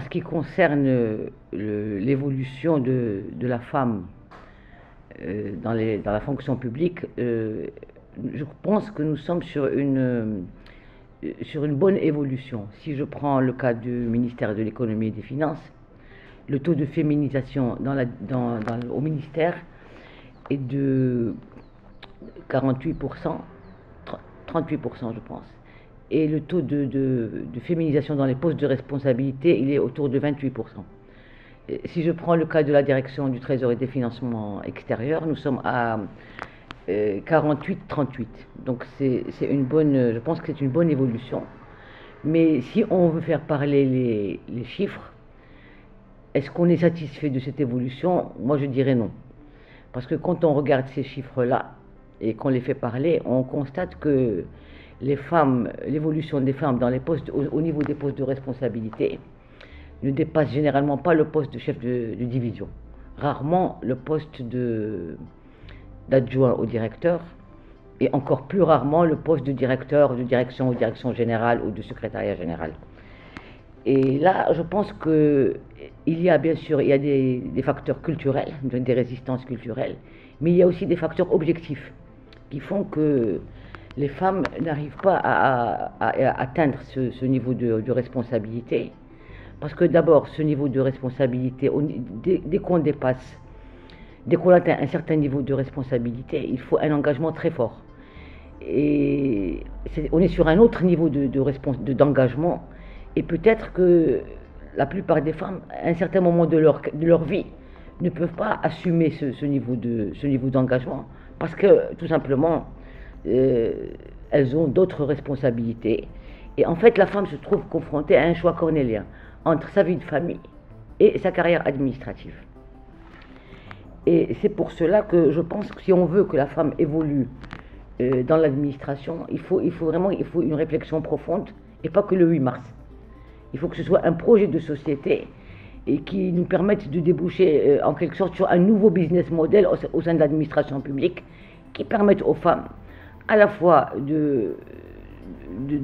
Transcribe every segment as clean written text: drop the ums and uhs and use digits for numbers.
en ce qui concerne l'évolution de la femme dans la fonction publique, je pense que nous sommes sur une bonne évolution. Si je prends le cas du ministère de l'Economie et des Finances, le taux de féminisation au ministère est de 48%, 38% je pense. Et le taux de féminisation dans les postes de responsabilité, il est autour de 28%. Et si je prends le cas de la direction du Trésor et des financements extérieurs, nous sommes à 48-38. Donc c'est une bonne, je pense que c'est une bonne évolution. Mais si on veut faire parler les chiffres, est-ce qu'on est satisfait de cette évolution? Moi je dirais non. Parce que quand on regarde ces chiffres-là et qu'on les fait parler, on constate que les femmes, l'évolution des femmes dans les postes, au niveau des postes de responsabilité, ne dépasse généralement pas le poste de chef de division, rarement le poste d'adjoint au directeur, et encore plus rarement le poste de directeur, de direction ou direction générale ou de secrétariat général. Et là, je pense que bien sûr il y a des facteurs culturels, des résistances culturelles, mais il y a aussi des facteurs objectifs qui font que les femmes n'arrivent pas à atteindre ce niveau de responsabilité, parce que d'abord, ce niveau de responsabilité, dès qu'on atteint un certain niveau de responsabilité, il faut un engagement très fort. Et on est sur un autre niveau d'engagement, et peut-être que la plupart des femmes, à un certain moment de leur vie, ne peuvent pas assumer ce niveau d'engagement, parce que, tout simplement, elles ont d'autres responsabilités. Et en fait, la femme se trouve confrontée à un choix cornélien entre sa vie de famille et sa carrière administrative. Et c'est pour cela que je pense que si on veut que la femme évolue dans l'administration, il faut une réflexion profonde, et pas que le 8 mars. Il faut que ce soit un projet de société et qui nous permette de déboucher en quelque sorte sur un nouveau business model au sein de l'administration publique, qui permette aux femmes à la fois de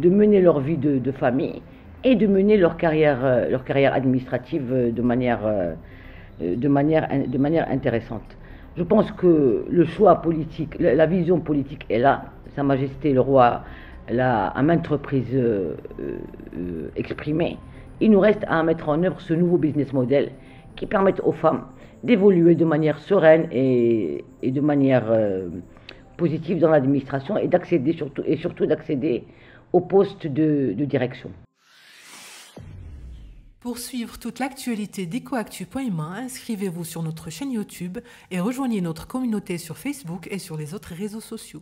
mener leur vie de famille et de mener leur carrière administrative de manière intéressante. Je pense que le choix politique, la vision politique est là. Sa Majesté le Roi l'a à maintes reprises exprimée. Il nous reste à mettre en œuvre ce nouveau business model qui permette aux femmes d'évoluer de manière sereine et de manière positive dans l'administration, et d'accéder surtout d'accéder au poste de direction. Pour suivre toute l'actualité d'EcoActu.ma, inscrivez-vous sur notre chaîne YouTube et rejoignez notre communauté sur Facebook et sur les autres réseaux sociaux.